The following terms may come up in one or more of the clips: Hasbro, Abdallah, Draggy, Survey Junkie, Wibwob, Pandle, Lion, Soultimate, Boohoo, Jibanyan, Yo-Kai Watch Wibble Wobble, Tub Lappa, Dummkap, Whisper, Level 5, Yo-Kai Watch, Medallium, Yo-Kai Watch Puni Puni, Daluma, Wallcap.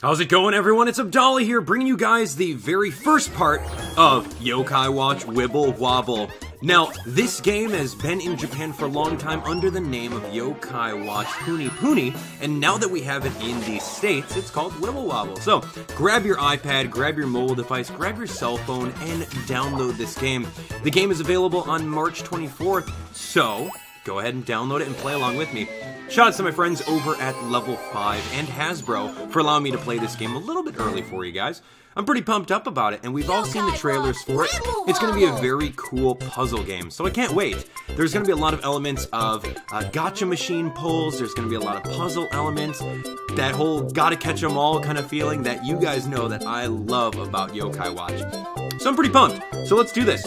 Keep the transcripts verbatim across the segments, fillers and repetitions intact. How's it going, everyone? It's Abdallah here, bringing you guys the very first part of Yo-Kai Watch Wibble Wobble. Now, this game has been in Japan for a long time under the name of Yo-Kai Watch Puni Puni, and now that we have it in the States, it's called Wibble Wobble. So, grab your iPad, grab your mobile device, grab your cell phone, and download this game. The game is available on March twenty-fourth, so go ahead and download it and play along with me. Shout out to my friends over at Level five and Hasbro for allowing me to play this game a little bit early for you guys. I'm pretty pumped up about it, and we've all seen the trailers for it. It's going to be a very cool puzzle game, so I can't wait. There's going to be a lot of elements of uh, gacha machine pulls, there's going to be a lot of puzzle elements, that whole gotta catch 'em all kind of feeling that you guys know that I love about Yo-Kai Watch. So I'm pretty pumped, so let's do this.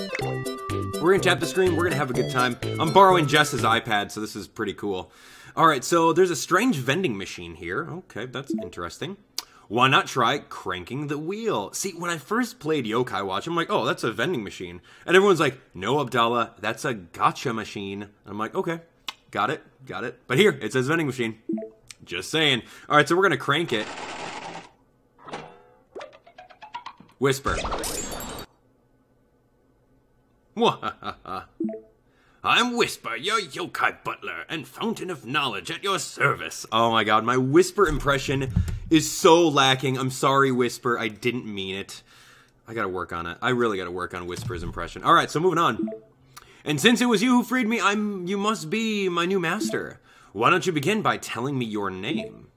We're going to tap the screen, we're going to have a good time. I'm borrowing Jess's iPad, so this is pretty cool. Alright, so there's a strange vending machine here. Okay, that's interesting. Why not try cranking the wheel? See, when I first played Yo-Kai Watch, I'm like, oh, that's a vending machine. And everyone's like, no, Abdallah, that's a gacha machine. And I'm like, okay, got it, got it. But here, it says vending machine. Just saying. Alright, so we're gonna crank it. Whisper. I'm Whisper, your yokai butler and fountain of knowledge at your service. Oh my god, my Whisper impression is so lacking. I'm sorry, Whisper, I didn't mean it. I gotta work on it. I really gotta work on Whisper's impression. Alright, so moving on. And since it was you who freed me, I'm you must be my new master. Why don't you begin by telling me your name?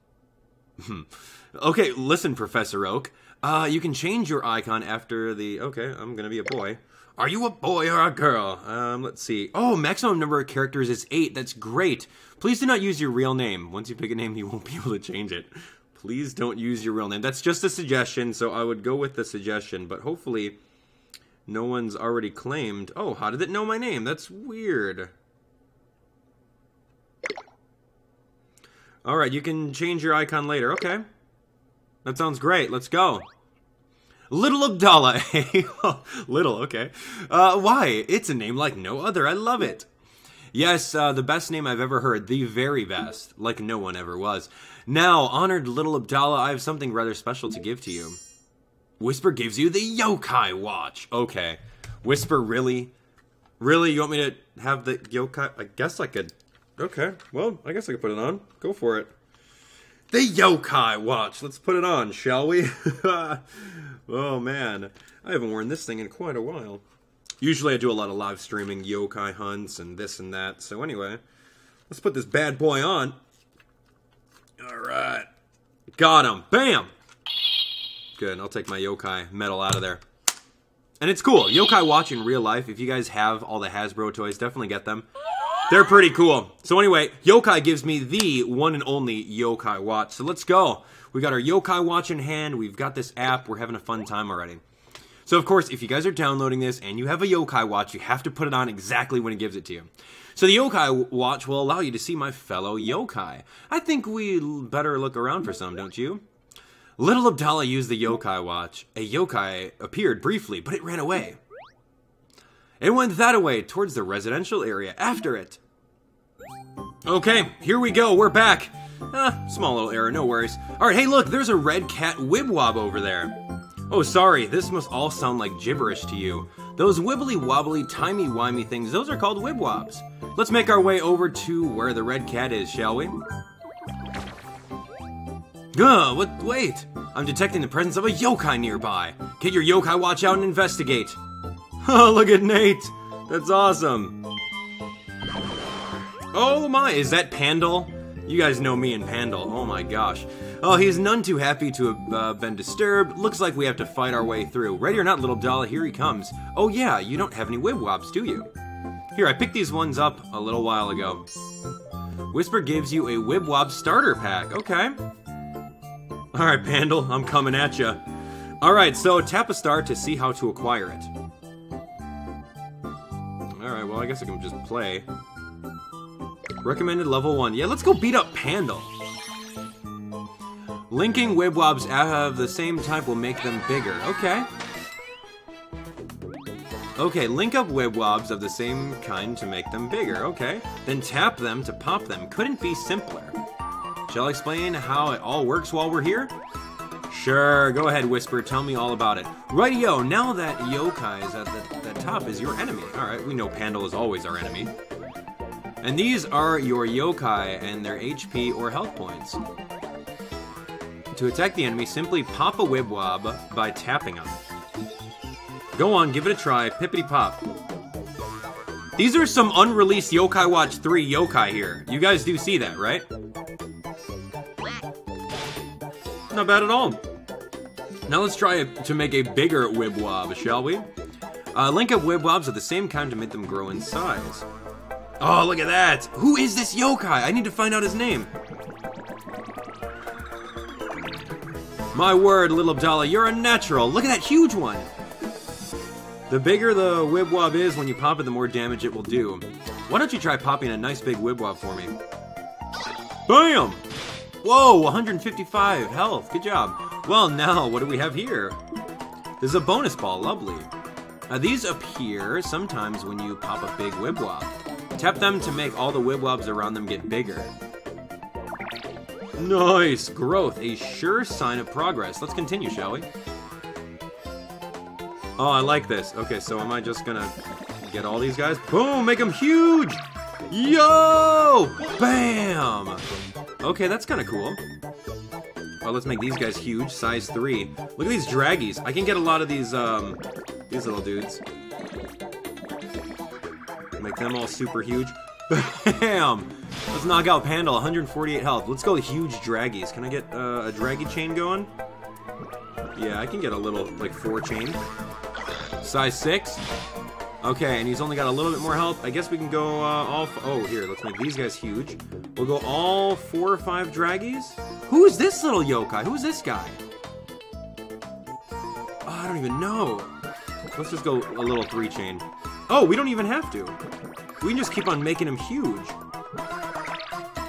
Okay, listen, Professor Oak. Uh, you can change your icon after the... Okay, I'm gonna be a boy. Are you a boy or a girl? Um, let's see. Oh, maximum number of characters is eight. That's great. Please do not use your real name. Once you pick a name, you won't be able to change it. Please don't use your real name. That's just a suggestion, so I would go with the suggestion, but hopefully no one's already claimed. Oh, how did it know my name? That's weird. All right, you can change your icon later. Okay. That sounds great. Let's go. Little Abdallah, eh? Little, okay. Uh, why? It's a name like no other. I love it. Yes, uh, the best name I've ever heard. The very best. Like no one ever was. Now, honored little Abdallah, I have something rather special to give to you. Whisper gives you the Yo-Kai Watch. Okay. Whisper, really? Really? You want me to have the Yo-Kai? I guess I could. Okay. Well, I guess I could put it on. Go for it. The Yo-Kai Watch. Let's put it on, shall we? Oh, man. I haven't worn this thing in quite a while. Usually I do a lot of live streaming, yokai hunts, and this and that. So anyway, let's put this bad boy on. All right. Got him. Bam! Good. I'll take my yokai medal out of there. And it's cool. Yo-Kai Watch in real life, if you guys have all the Hasbro toys, definitely get them. They're pretty cool. So anyway, Yokai gives me the one and only Yo-Kai Watch. So let's go. We got our Yo-Kai Watch in hand. We've got this app. We're having a fun time already. So of course, if you guys are downloading this and you have a Yo-Kai Watch, you have to put it on exactly when it gives it to you. So the Yo-Kai Watch will allow you to see my fellow yokai. I think we better look around for some, don't you? Little Abdallah used the Yo-Kai Watch. A yokai appeared briefly, but it ran away. It went that away towards the residential area after it. Okay, here we go. We're back. Ah, small little error. No worries. All right. Hey, look, there's a red cat wibwob over there. Oh, sorry. This must all sound like gibberish to you. Those wibbly wobbly, timey wimey things, those are called wibwobs. Let's make our way over to where the red cat is, shall we? Uh, what? Wait. I'm detecting the presence of a yokai nearby. Get your Yo-Kai Watch out and investigate. Oh, look at Nate. That's awesome. Oh my, is that Pandle? You guys know me and Pandle. Oh my gosh. Oh, he's none too happy to have uh, been disturbed. Looks like we have to fight our way through. Ready or not, little Abdallah, here he comes. Oh yeah, you don't have any wibwobs, do you? Here, I picked these ones up a little while ago. Whisper gives you a wibwob starter pack. Okay. All right, Pandle, I'm coming at ya. All right, so tap a star to see how to acquire it. Alright, well, I guess I can just play. Recommended level one. Yeah, let's go beat up Pandle. Linking wibwobs of the same type will make them bigger. Okay. Okay, link up wibwobs of the same kind to make them bigger. Okay. Then tap them to pop them. Couldn't be simpler. Shall I explain how it all works while we're here? Sure, go ahead, Whisper. Tell me all about it. Righty-o, now that Yo-Kai is at the, the top is your enemy. Alright, we know Pandle is always our enemy. And these are your Yo-Kai and their H P or health points. To attack the enemy, simply pop a wibwob by tapping on it. Go on, give it a try. Pippity-pop. These are some unreleased Yo-Kai Watch three Yo-Kai here. You guys do see that, right? Not bad at all. Now let's try to make a bigger wibwob, shall we? Uh, link up wibwobs at the same time to make them grow in size. Oh, look at that! Who is this Yo-Kai? I need to find out his name. My word, little Abdallah, you're a natural. Look at that huge one! The bigger the wibwob is when you pop it, the more damage it will do. Why don't you try popping a nice big wibwob for me? Bam! Whoa, one hundred fifty-five health, good job. Well, now, what do we have here? This is a bonus ball, lovely. Now, these appear sometimes when you pop a big wibwob. Tap them to make all the wibwobs around them get bigger. Nice! Growth, a sure sign of progress. Let's continue, shall we? Oh, I like this. Okay, so am I just gonna get all these guys? Boom! Make them huge! Yo! Bam! Okay, that's kinda cool. Well, let's make these guys huge. Size three. Look at these draggies. I can get a lot of these, um, these little dudes. Make them all super huge. Bam! Let's knock out Pandle, one hundred forty-eight health. Let's go huge draggies. Can I get uh, a draggy chain going? Yeah, I can get a little, like, four chain. Size six. Okay, and he's only got a little bit more health. I guess we can go uh, all... F oh, here, let's make these guys huge. We'll go all four or five draggies. Who is this little Yo-Kai? Who is this guy? Oh, I don't even know. Let's just go a little three chain. Oh, we don't even have to. We can just keep on making him huge.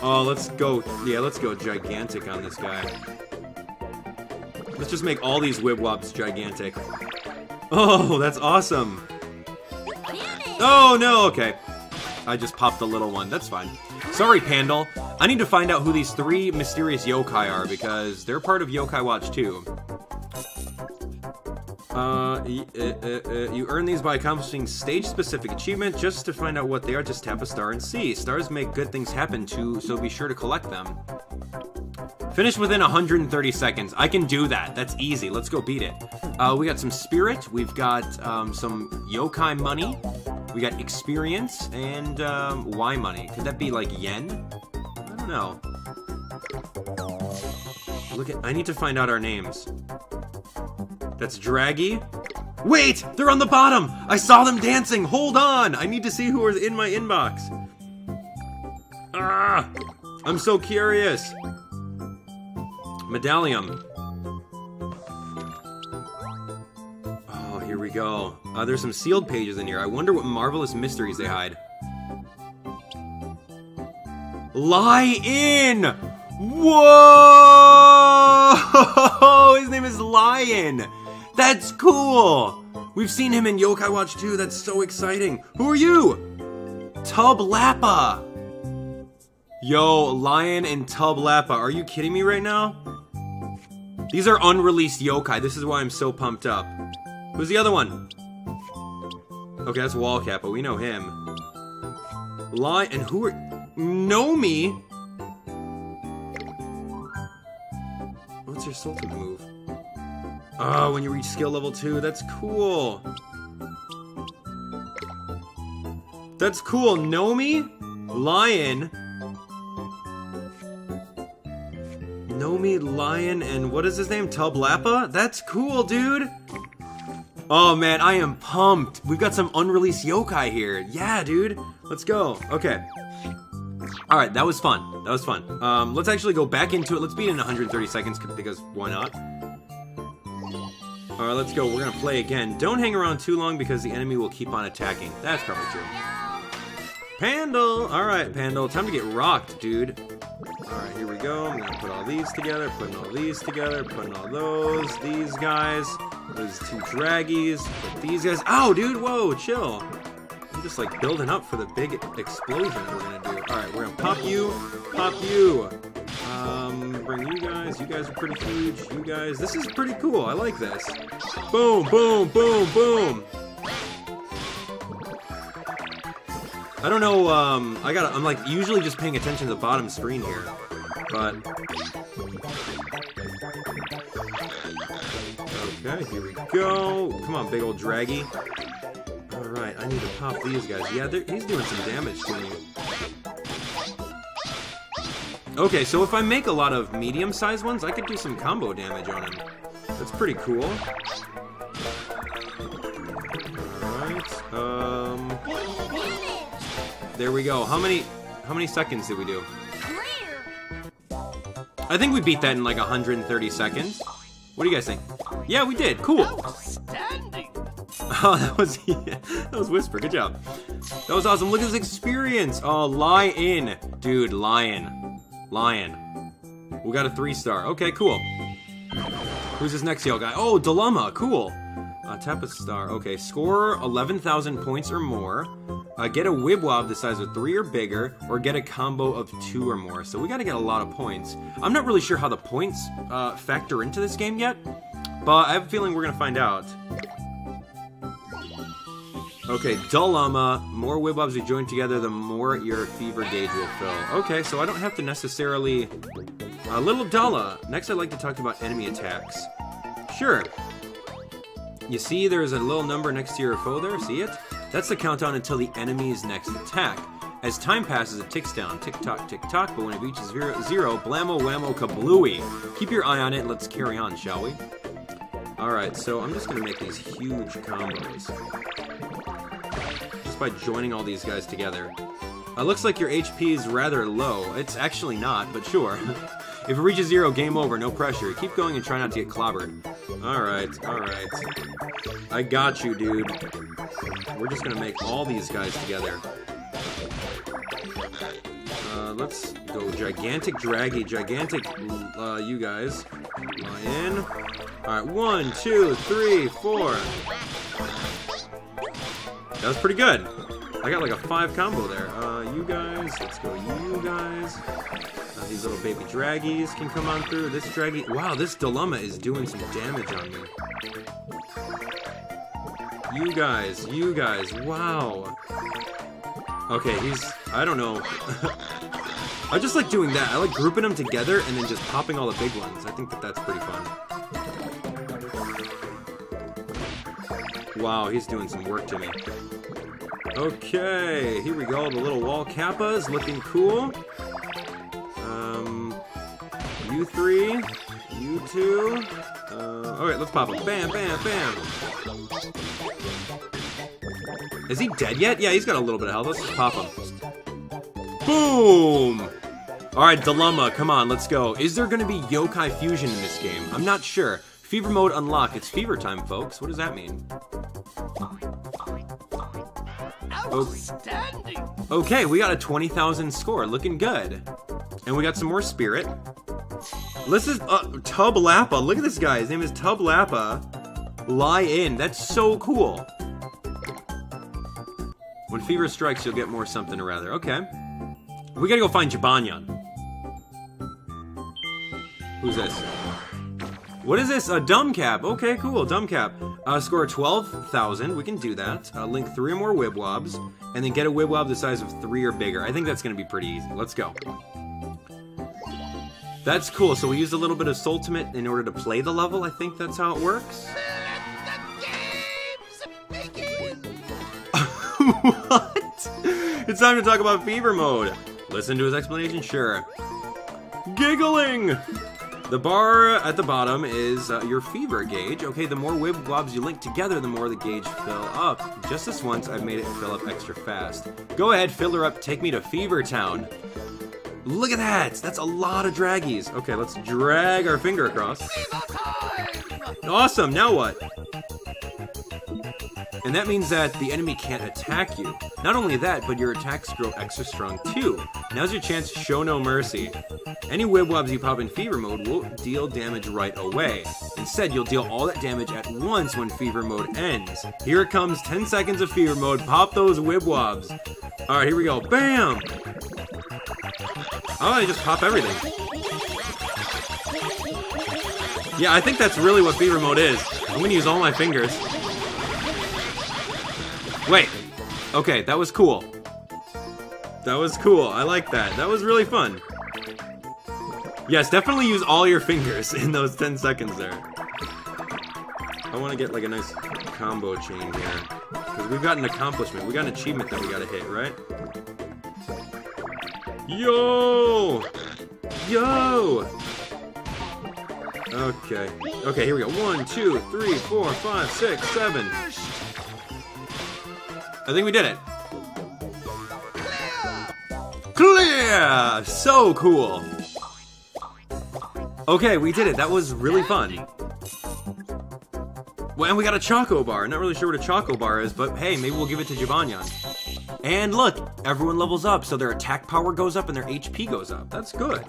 Oh, let's go, yeah, let's go gigantic on this guy. Let's just make all these wibwobs gigantic. Oh, that's awesome. Oh, no, okay. I just popped the little one, that's fine. Sorry, Pandle. I need to find out who these three mysterious Yo-Kai are, because they're part of Yo-Kai Watch two. Uh, y uh, uh, uh, you earn these by accomplishing stage-specific achievement. Just to find out what they are, just tap a star and see. Stars make good things happen too, so be sure to collect them. Finish within one hundred thirty seconds. I can do that. That's easy. Let's go beat it. Uh, we got some spirit. We've got um, some Yo-Kai money. We got experience and um, Y money. Could that be like yen? I don't know. Look at. I need to find out our names. That's Draggy. Wait! They're on the bottom! I saw them dancing! Hold on! I need to see who is in my inbox. Ah! I'm so curious. Medallium. Oh, here we go. Uh, there's some sealed pages in here. I wonder what marvelous mysteries they hide. Lion! Whoa! His name is Lion! That's cool! We've seen him in Yo-Kai Watch two, that's so exciting. Who are you? Tub Lappa! Yo, Lion and Tub Lappa, are you kidding me right now? These are unreleased Yo-Kai, this is why I'm so pumped up. Who's the other one? Okay, that's Wallcap, but we know him. Lion, and who are... Nomi? What's your Sultan move? Oh, when you reach skill level two, that's cool. That's cool, Nomi, Lion. Nomi, Lion, and what is his name, Tub Lappa? That's cool, dude. Oh man, I am pumped. We've got some unreleased Yo-Kai here. Yeah, dude, let's go, okay. All right, that was fun, that was fun. Um, let's actually go back into it. Let's beat it in one hundred thirty seconds because why not? Alright, let's go. We're gonna play again. Don't hang around too long because the enemy will keep on attacking. That's probably true. Pandle! Alright, Pandle. Time to get rocked, dude. Alright, here we go. I'm gonna put all these together, putting all these together, putting all those, these guys, those two draggies, put these guys. Ow, dude! Whoa, chill. I'm just like building up for the big explosion that we're gonna do. Alright, we're gonna pop you, pop you. Uh, Um, bring you guys. You guys are pretty huge. You guys. This is pretty cool. I like this. Boom, boom, boom, boom. I don't know, um, I gotta, I'm like usually just paying attention to the bottom screen here, but... Okay, here we go. Come on, big old Draggy. Alright, I need to pop these guys. Yeah, he's doing some damage to me. Okay, so if I make a lot of medium-sized ones, I could do some combo damage on him. That's pretty cool. Alright, um... there we go. How many how many seconds did we do? I think we beat that in like one hundred thirty seconds. What do you guys think? Yeah, we did. Cool. Outstanding. Oh, that was yeah, that was Whisper. Good job. That was awesome. Look at this experience. Oh, Lion. Dude, Lion. Lion. We got a three star. Okay, cool. Who's this next yo guy? Oh, Daluma. Cool. Uh, tap a star. Okay, score eleven thousand points or more. Uh, get a wibwob the size of three or bigger, or get a combo of two or more. So we gotta get a lot of points. I'm not really sure how the points uh, factor into this game yet, but I have a feeling we're gonna find out. Okay, Daluma, more wibwobs you join together, the more your fever gauge will fill. Okay, so I don't have to necessarily... Uh, Little Dala. Next I'd like to talk about enemy attacks. Sure. You see there's a little number next to your foe there, see it? That's the countdown until the enemy's next attack. As time passes, it ticks down. Tick-tock, tick-tock, but when it reaches zero, zero, blammo, whammo, kablooey. Keep your eye on it and let's carry on, shall we? Alright, so I'm just gonna make these huge combos. Just by joining all these guys together. It uh, looks like your H P is rather low. It's actually not, but sure. If it reaches zero, game over, no pressure. Keep going and try not to get clobbered. Alright, alright. I got you, dude. We're just gonna make all these guys together. Uh, let's go gigantic Draggy, gigantic uh, you guys. Lion. Alright, one, two, three, four. That was pretty good. I got like a five combo there. Uh, you guys, let's go you guys. Uh, these little baby Draggies can come on through. This Draggy, wow, this Daluma is doing some damage on me. You guys, you guys, wow. Okay, he's, I don't know. I just like doing that. I like grouping them together and then just popping all the big ones. I think that that's pretty fun. Wow, he's doing some work to me. Okay, here we go. The little Wallcappas looking cool. Um, you three, you two. Uh, all right, let's pop them. Bam, bam, bam. Is he dead yet? Yeah, he's got a little bit of health. Let's just pop him. Boom! Alright, Daluma, come on, let's go. Is there gonna be Yo-Kai Fusion in this game? I'm not sure. Fever mode unlocked. It's fever time, folks. What does that mean? Outstanding! Okay, we got a twenty thousand score. Looking good. And we got some more spirit. This is uh, Tub Lappa. Look at this guy. His name is Tub Lappa. Lion. That's so cool. When fever strikes, you'll get more something or rather. Okay. We gotta go find Jibanyan. Who's this? What is this? A Dummkap. Okay, cool. Dummkap. Uh, score twelve thousand. We can do that. Uh, link three or more wibwobs. And then get a wibwob the size of three or bigger. I think that's gonna be pretty easy. Let's go. That's cool. So we used a little bit of Soultimate in order to play the level. I think that's how it works. What? It's time to talk about fever mode. Listen to his explanation, sure. Giggling! The bar at the bottom is uh, your fever gauge. Okay, the more wibblobs you link together, the more the gauge fill up. Just this once, I've made it fill up extra fast. Go ahead, fill her up, take me to Fever Town. Look at that! That's a lot of draggies. Okay, let's drag our finger across. Awesome, now what? And that means that the enemy can't attack you. Not only that, but your attacks grow extra strong too. Now's your chance to show no mercy. Any wibwobs you pop in fever mode won't deal damage right away. Instead, you'll deal all that damage at once when fever mode ends. Here it comes, ten seconds of fever mode. Pop those wibwobs. All right, here we go. Bam! Oh, I just pop everything. Yeah, I think that's really what Beaver mode is. I'm gonna use all my fingers. Wait. Okay, that was cool. That was cool. I like that. That was really fun. Yes, definitely use all your fingers in those ten seconds there. I want to get like a nice combo chain here. Because we've got an accomplishment. We got an achievement that we got to hit, right? Yo! Yo! Okay. Okay, here we go. One, two, three, four, five, six, seven. I think we did it. Clear! So cool! Okay, we did it. That was really fun. Well, and we got a Choco Bar. Not really sure what a Choco Bar is, but hey, maybe we'll give it to Jibanyan. And look, everyone levels up, so their attack power goes up and their H P goes up. That's good.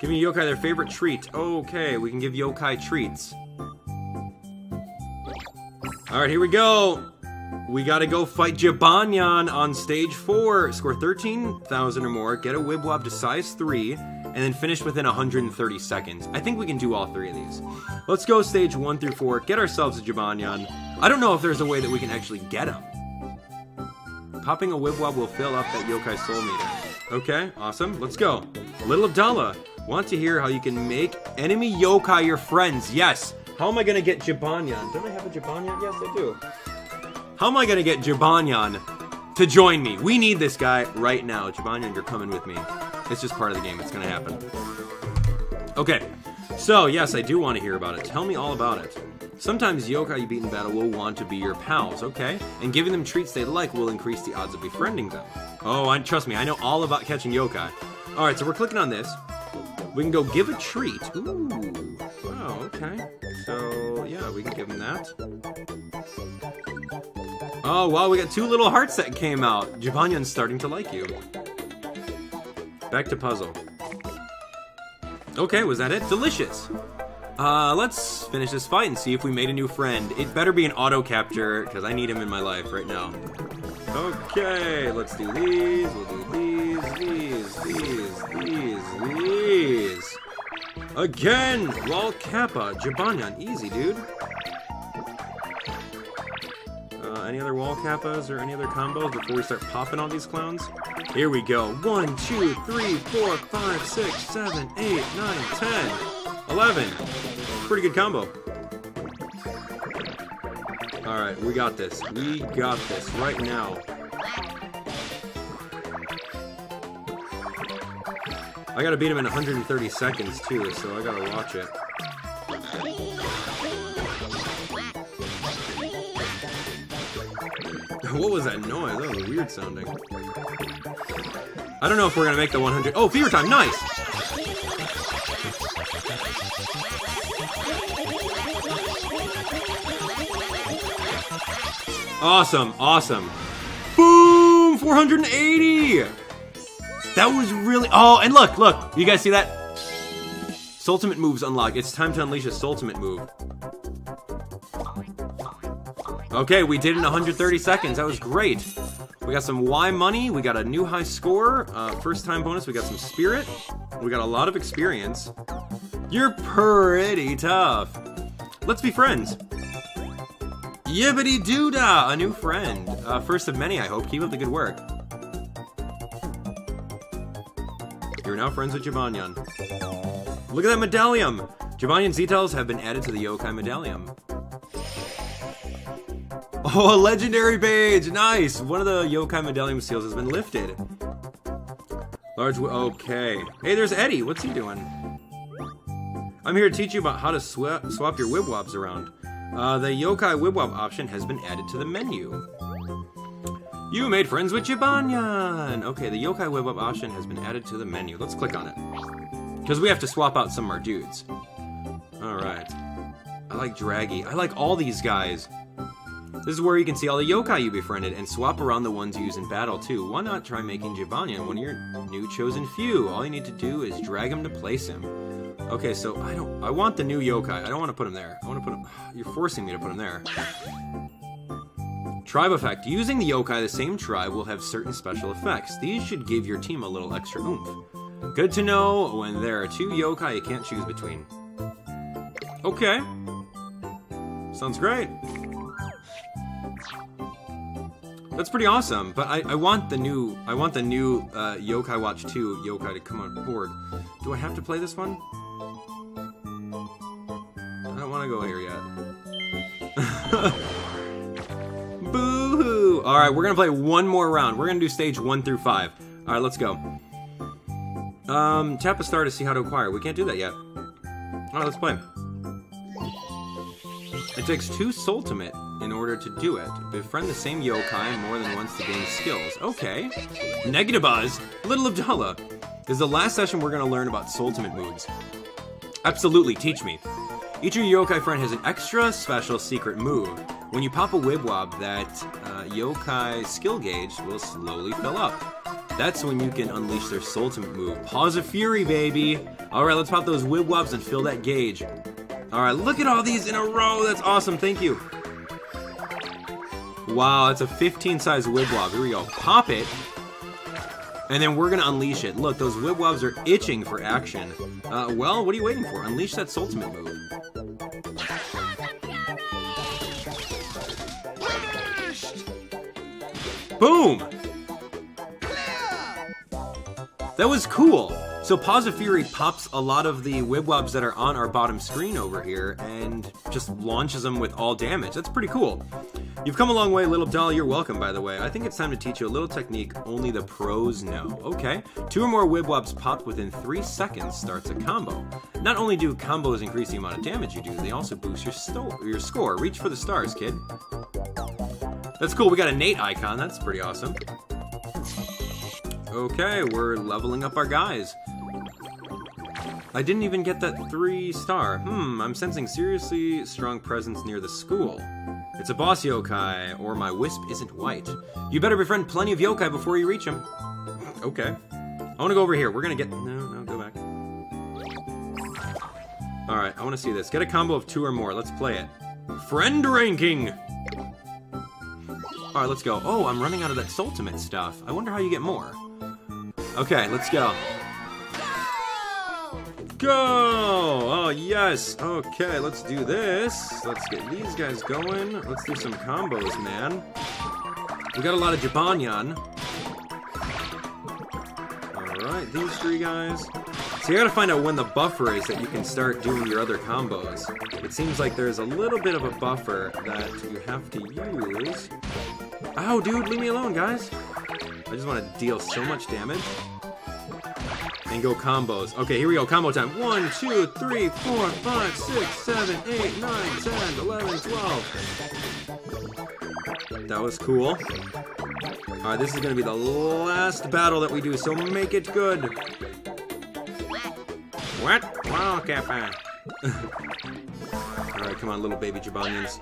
Giving Yo-Kai their favorite treat. Okay, we can give Yo-Kai treats. Alright, here we go. We gotta go fight Jibanyan on stage four. Score thirteen thousand or more, get a Wibwob to size three, and then finish within one hundred thirty seconds. I think we can do all three of these. Let's go stage one through four, get ourselves a Jibanyan. I don't know if there's a way that we can actually get him. Popping a Wibwob will fill up that Yo-Kai soul meter. Okay, awesome, let's go. Little Abdallah, want to hear how you can make enemy Yo-Kai your friends? Yes, how am I gonna get Jibanyan? Don't I have a Jibanyan? Yes, I do. How am I gonna get Jibanyan to join me? We need this guy right now. Jibanyan, you're coming with me. It's just part of the game, it's gonna happen. Okay, so yes, I do wanna hear about it. Tell me all about it. Sometimes Yo-Kai you beat in battle will want to be your pals, okay? And giving them treats they like will increase the odds of befriending them. Oh, I, trust me, I know all about catching Yo-Kai. All right, so we're clicking on this. We can go give a treat. Ooh, wow, okay. So yeah, we can give him that. Oh, wow, we got two little hearts that came out. Jibanyan's starting to like you. Back to puzzle. Okay, was that it? Delicious. Uh, let's finish this fight and see if we made a new friend. It better be an auto-capture, because I need him in my life right now. Okay, let's do these. We'll do these, these, these, these, these. Again! Wallcap, Jibanyan. Easy, dude. Any other wall kappas or any other combos before we start popping all these clowns? Here we go. One, two, three, four, five, six, seven, eight, nine, ten, eleven. Pretty good combo. Alright, we got this. We got this right now. I gotta beat him in one hundred thirty seconds too, so I gotta watch it. What was that noise? That was weird sounding. I don't know if we're gonna make the one hundred. Oh, fever time! Nice! Awesome, awesome. Boom! four hundred eighty! That was really. Oh, and look, look! You guys see that? Sultimate moves unlocked. It's time to unleash a Sultimate move. Okay, we did it in one hundred thirty seconds. That was great. We got some Y money. We got a new high score. Uh, first time bonus. We got some spirit. We got a lot of experience. You're pretty tough. Let's be friends. Yibbity doodah, a new friend. Uh, first of many, I hope. Keep up the good work. You're now friends with Jibanyan. Look at that medallion. Jibanyan's details have been added to the Yo-Kai medallion. Oh, a legendary page! Nice! One of the Yo-Kai Medallium seals has been lifted. Large. Okay. Hey, there's Eddie. What's he doing? I'm here to teach you about how to sw swap your Wibwobs around. Uh, the Yo-Kai Wibwob option has been added to the menu. You made friends with Jibanyan! Okay, the Yo-Kai Wibwob option has been added to the menu. Let's click on it. Because we have to swap out some of our dudes. Alright. I like Draggy. I like all these guys. This is where you can see all the Yo-Kai you befriended and swap around the ones you use in battle too. Why not try making Jibanyan one of your new chosen few? All you need to do is drag him to place him. Okay, so I don't. I want the new Yo-Kai. I don't want to put him there. I want to put him. You're forcing me to put him there. Tribe effect. Using the Yo-Kai, the same tribe will have certain special effects. These should give your team a little extra oomph. Good to know when there are two Yo-Kai you can't choose between. Okay. Sounds great. That's pretty awesome, but I, I want the new I want the new uh, Yo-Kai Watch two Yo-Kai to come on board. Do I have to play this one? I don't want to go here yet. Boohoo! All right, we're gonna play one more round. We're gonna do stage one through five. All right, let's go. Um, tap a star to see how to acquire. We can't do that yet. All right, let's play. It takes two Soultimate in order to do it. Befriend the same yokai more than once to gain skills. Okay. Negatabuzz, Little Abdallah. This is the last session we're going to learn about Soultimate moves. Absolutely, teach me. Each of your yokai friend has an extra special secret move. When you pop a wibwob, that uh, yokai skill gauge will slowly fill up. That's when you can unleash their Soultimate move. Paws of Fury, baby. All right, let's pop those wibwobs and fill that gauge. All right, look at all these in a row. That's awesome. Thank you. Wow, that's a fifteen size wibwob. Here we go. Pop it. And then we're going to unleash it. Look, those wibwobs are itching for action. Uh, well, what are you waiting for? Unleash that Soultimate move. Boom! That was cool. So Paws of Fury pops a lot of the wibwobs that are on our bottom screen over here and just launches them with all damage. That's pretty cool. You've come a long way, Little Abdallah. You're welcome, by the way. I think it's time to teach you a little technique only the pros know. Okay. Two or more wibwobs popped within three seconds starts a combo. Not only do combos increase the amount of damage you do, they also boost your, sto your score. Reach for the stars, kid. That's cool. We got a Nate icon. That's pretty awesome. Okay, we're leveling up our guys. I didn't even get that three star. Hmm, I'm sensing seriously strong presence near the school. It's a boss yokai, or my wisp isn't white. You better befriend plenty of yokai before you reach him. Okay. I want to go over here. We're going to get... No, no, go back. Alright, I want to see this. Get a combo of two or more. Let's play it. Friend ranking! Alright, let's go. Oh, I'm running out of that Soultimate stuff. I wonder how you get more. Okay, let's go. Go! Oh, yes. Okay, let's do this. Let's get these guys going. Let's do some combos, man. We got a lot of Jibanyan. Alright, these three guys. So you gotta find out when the buffer is that you can start doing your other combos. It seems like there's a little bit of a buffer that you have to use. Ow, dude, leave me alone, guys. I just want to deal so much damage. And go combos. Okay, here we go. Combo time. one, two, three, four, five, six, seven, eight, nine, ten, eleven, twelve. That was cool. Alright, this is going to be the last battle that we do, so make it good. What? Wallcap. Alright, come on, little baby Jibanyans.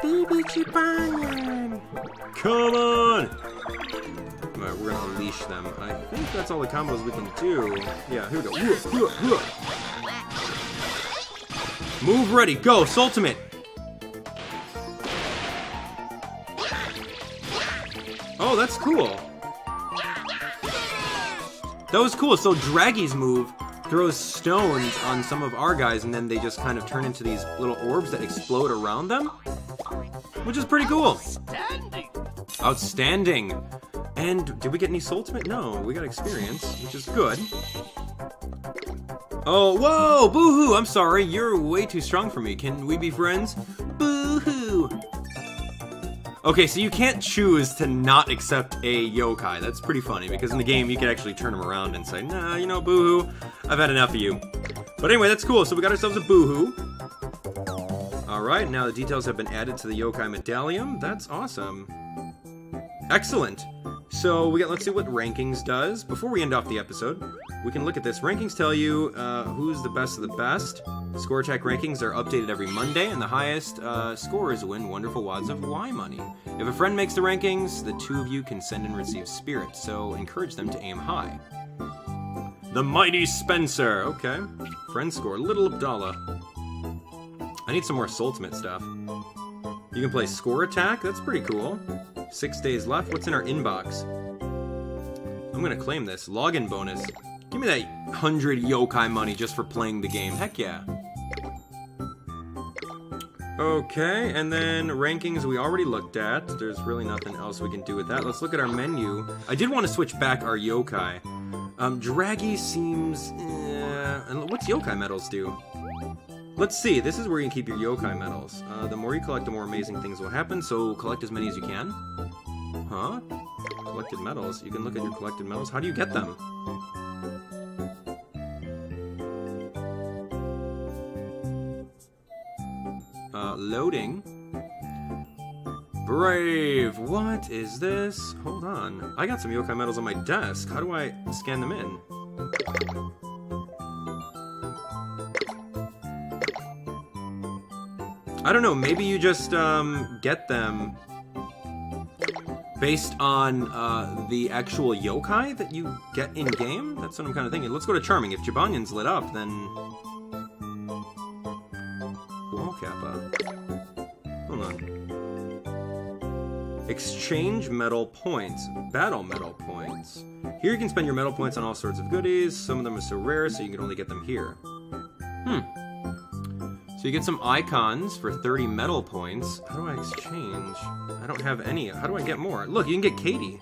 Baby Jibanyan! Come on! Alright, we're gonna unleash them. I think that's all the combos we can do. Yeah, here we go. Move ready, go, Soultimate! Oh, that's cool. That was cool, so Draggy's move throws stones on some of our guys and then they just kind of turn into these little orbs that explode around them, which is pretty cool. Outstanding! Outstanding! And did we get any Soultimate? No, we got experience, which is good. Oh, whoa! Boohoo! I'm sorry, you're way too strong for me. Can we be friends? Boohoo! Okay, so you can't choose to not accept a yokai. That's pretty funny, because in the game you can actually turn them around and say, nah, you know, boohoo, I've had enough of you. But anyway, that's cool, so we got ourselves a boohoo. Alright, now the details have been added to the yokai medallion. That's awesome. Excellent! So we got, let's see what rankings does. Before we end off the episode, we can look at this. Rankings tell you uh, who's the best of the best. Score Attack rankings are updated every Monday, and the highest uh, scorers win wonderful wads of Y money. If a friend makes the rankings, the two of you can send and receive spirits, so encourage them to aim high. The Mighty Spencer! Okay. Friend score, Little Abdallah. I need some more Soultimate stuff. You can play Score Attack, that's pretty cool. Six days left. What's in our inbox? I'm gonna claim this. Login bonus. Give me that one hundred yokai money just for playing the game. Heck yeah. Okay, and then rankings we already looked at. There's really nothing else we can do with that. Let's look at our menu. I did want to switch back our yokai. Um, Draggy seems... Uh, and what's yokai medals do? Let's see, this is where you can keep your yokai medals. Uh, the more you collect, the more amazing things will happen, so collect as many as you can. Huh? Collected medals. You can look at your collected medals. How do you get them? Uh, loading. Brave! What is this? Hold on. I got some yokai medals on my desk. How do I scan them in? I don't know, maybe you just, um, get them based on, uh, the actual yokai that you get in-game? That's what I'm kind of thinking. Let's go to Charming. If Jibanyan's lit up, then... Wallcap up. Hold on. Exchange medal points. Battle medal points. Here you can spend your medal points on all sorts of goodies. Some of them are so rare, so you can only get them here. Hmm. So you get some icons for thirty metal points. How do I exchange? I don't have any. How do I get more? Look, you can get Katie.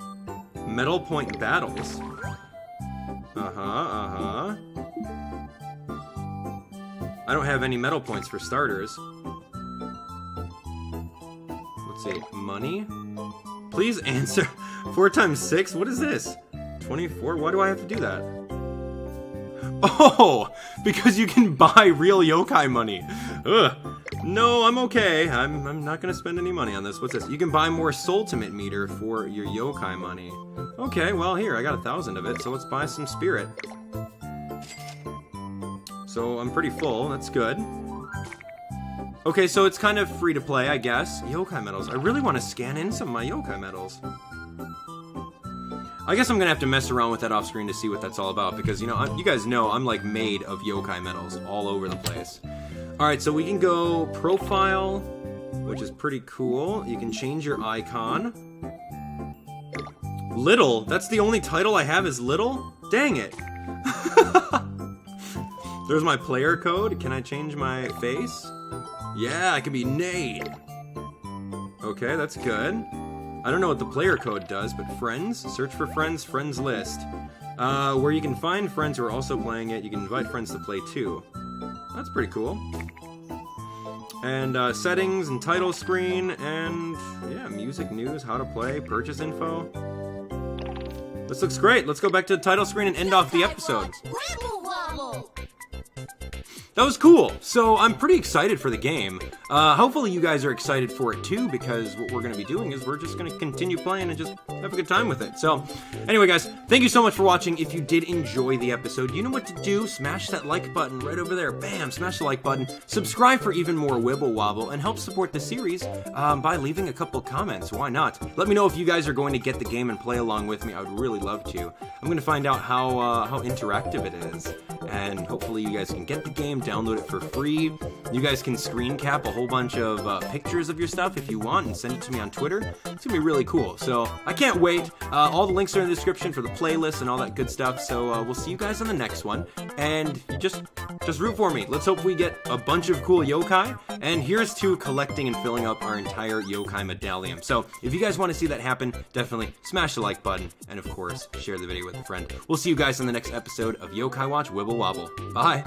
Metal point battles. Uh-huh, uh-huh. I don't have any metal points for starters. Let's see, money? Please answer. Four times six? What is this? twenty-four? Why do I have to do that? Oh, because you can buy real yokai money. Ugh. No, I'm okay. I'm, I'm not going to spend any money on this. What's this? You can buy more Soultimate meter for your yokai money. Okay, well, here, I got a thousand of it, so let's buy some spirit. So I'm pretty full. That's good. Okay, so it's kind of free to play, I guess. Yokai medals. I really want to scan in some of my yokai medals. I guess I'm gonna have to mess around with that off screen to see what that's all about, because, you know, I'm, you guys know I'm like made of yokai medals all over the place. Alright, so we can go profile, which is pretty cool. You can change your icon. Little? That's the only title I have is Little? Dang it! There's my player code. Can I change my face? Yeah, I can be Nate. Okay, that's good. I don't know what the player code does, but friends, search for friends, friends list. Uh, where you can find friends who are also playing it, you can invite friends to play too. That's pretty cool. And uh, settings and title screen, and yeah, music, news, how to play, purchase info. This looks great. Let's go back to the title screen and end Yo-Kai off the episode. Watch Wibble Wobble. That was cool, so I'm pretty excited for the game. Uh, hopefully you guys are excited for it too, because what we're gonna be doing is we're just gonna continue playing and just have a good time with it. So, anyway guys, thank you so much for watching. If you did enjoy the episode, you know what to do. Smash that like button right over there. Bam, smash the like button. Subscribe for even more Wibble Wobble, and help support the series um, by leaving a couple comments. Why not? Let me know if you guys are going to get the game and play along with me. I would really love to. I'm gonna find out how, uh, how interactive it is, and hopefully you guys can get the game, download it for free. You guys can screen cap a whole bunch of uh, pictures of your stuff if you want and send it to me on Twitter. It's gonna be really cool, so I can't wait. Uh, all the links are in the description for the playlist and all that good stuff, so uh, we'll see you guys on the next one, and just just root for me. Let's hope we get a bunch of cool yokai, and here's to collecting and filling up our entire yokai medallion. So if you guys want to see that happen, definitely smash the like button, and of course share the video with a friend. We'll see you guys on the next episode of Yo-Kai Watch Wibble Wobble. Bye!